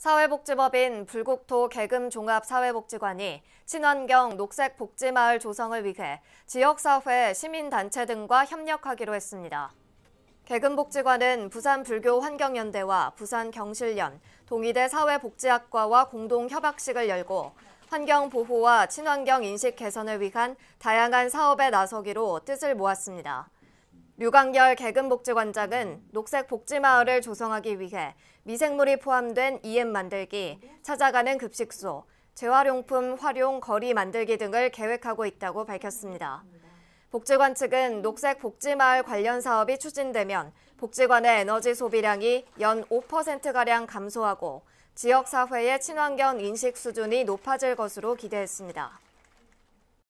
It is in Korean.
사회복지법인 불국토 계금종합사회복지관이 친환경 녹색복지마을 조성을 위해 지역사회, 시민단체 등과 협력하기로 했습니다. 계금복지관은 부산불교환경연대와 부산경실련, 동의대 사회복지학과와 공동협약식을 열고 환경보호와 친환경 인식 개선을 위한 다양한 사업에 나서기로 뜻을 모았습니다. 류강렬 계금복지관장은 녹색복지마을을 조성하기 위해 미생물이 포함된 EM 만들기, 찾아가는 급식소, 재활용품 활용 거리 만들기 등을 계획하고 있다고 밝혔습니다. 복지관 측은 녹색복지마을 관련 사업이 추진되면 복지관의 에너지 소비량이 연 5%가량 감소하고 지역사회의 친환경 인식 수준이 높아질 것으로 기대했습니다.